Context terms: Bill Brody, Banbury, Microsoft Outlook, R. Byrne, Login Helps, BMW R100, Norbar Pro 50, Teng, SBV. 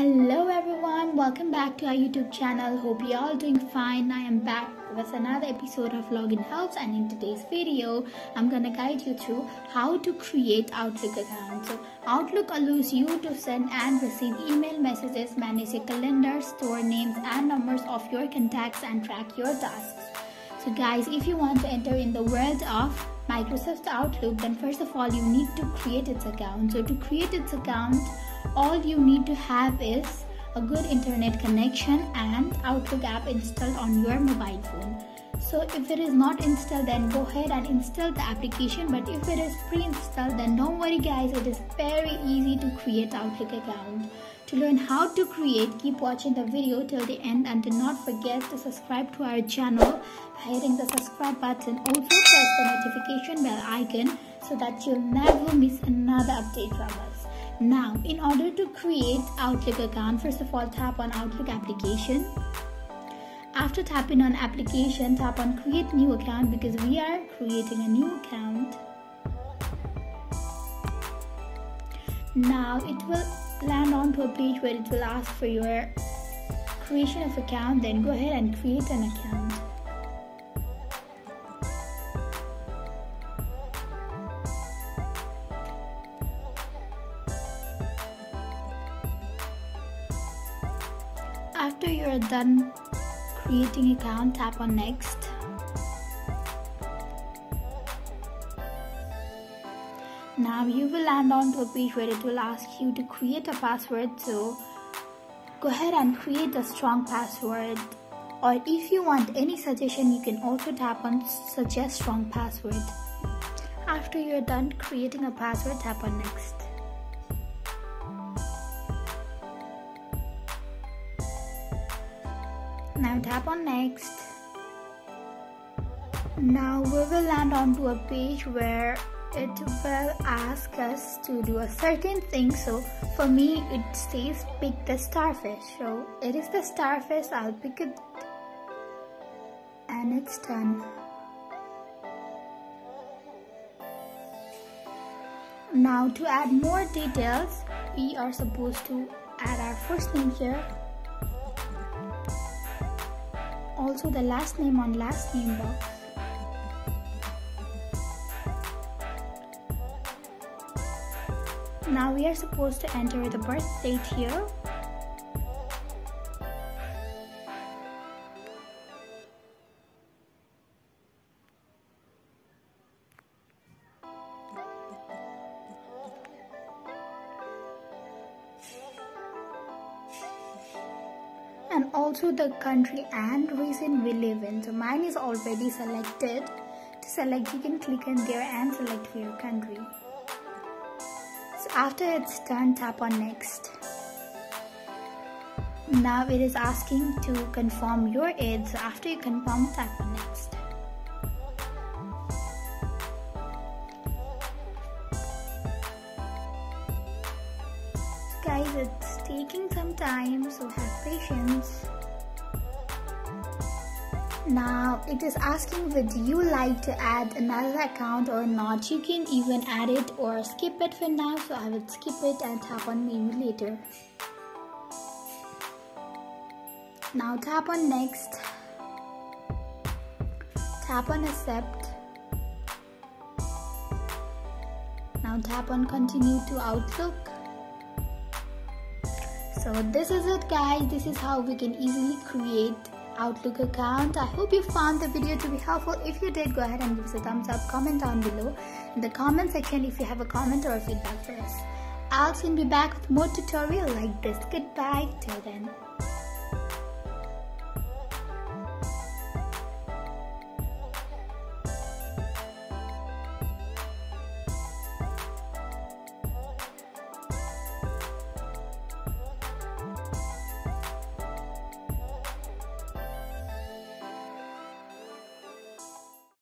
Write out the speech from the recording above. Hello everyone, welcome back to our YouTube channel. Hope you're all doing fine. I am back with another episode of Login Helps, and in today's video I'm gonna guide you through how to create Outlook account. So Outlook allows you to send and receive email messages, manage your calendar, store names and numbers of your contacts, and track your tasks. So guys, if you want to enter in the world of Microsoft Outlook, then first of all you need to create its account. So to create its account, all you need to have is a good internet connection and Outlook app installed on your mobile phone. So if it is not installed, then go ahead and install the application, but if it is pre-installed, then don't worry guys, it is very easy to create Outlook account. To learn how to create, keep watching the video till the end, and do not forget to subscribe to our channel by hitting the subscribe button. Also press the notification bell icon so that you'll never miss another update from us. Now, in order to create Outlook account, first of all tap on Outlook application. After tapping on application, tap on create new account, because we are creating a new account. Now it will land onto a page where it will ask for your creation of account, then go ahead and create an account. After you are done creating account, tap on next. Now you will land on to a page where it will ask you to create a password, so go ahead and create a strong password, or if you want any suggestion you can also tap on suggest strong password. After you are done creating a password, tap on next. Now tap on next. Now we will land onto a page where it will ask us to do a certain thing. So for me it says pick the starfish. So it is the starfish, I'll pick it, and it's done. Now to add more details, we are supposed to add our first name here. Also the last name on last name box. Now we are supposed to enter the birth date here. And also the country and region we live in. So mine is already selected. To select, you can click in there and select for your country. So after it's done, tap on next. Now it is asking to confirm your age. So after you confirm, tap on next. Guys, it's taking some time, so have patience. Now it is asking, would you like to add another account or not? You can even add it or skip it for now, so I will skip it and tap on maybe later. Now tap on next. Tap on accept. Now tap on continue to Outlook. So this is it guys, this is how we can easily create Outlook account. I hope you found the video to be helpful. If you did, go ahead and give us a thumbs up, comment down below in the comment section if you have a comment or a feedback for us. I'll soon be back with more tutorial like this. Goodbye till then.